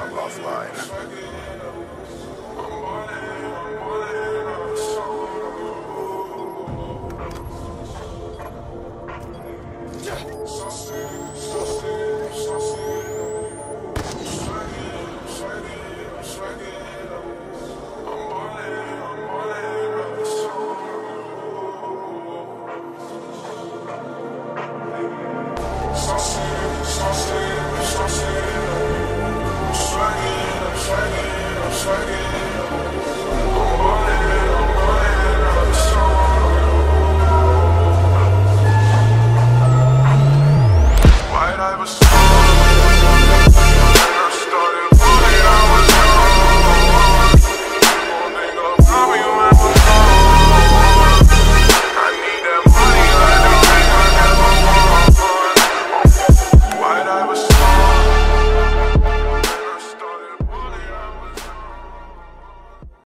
song offline.